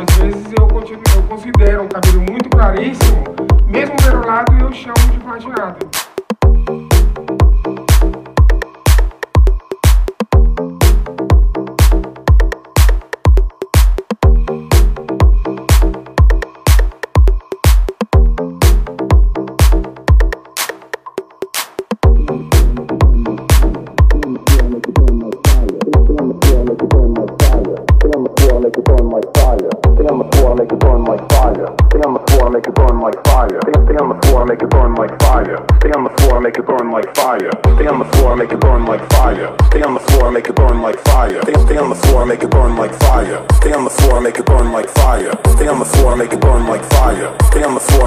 Algumas vezes eu considero um cabelo muito claríssimo, mesmo perolado, eu chamo de platinado. Stay on the floor and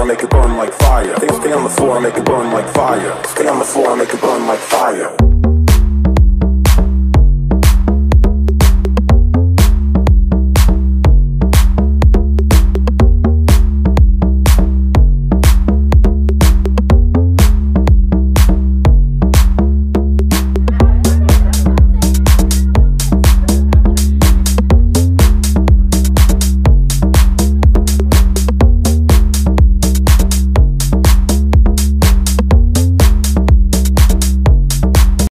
make it burn like fire.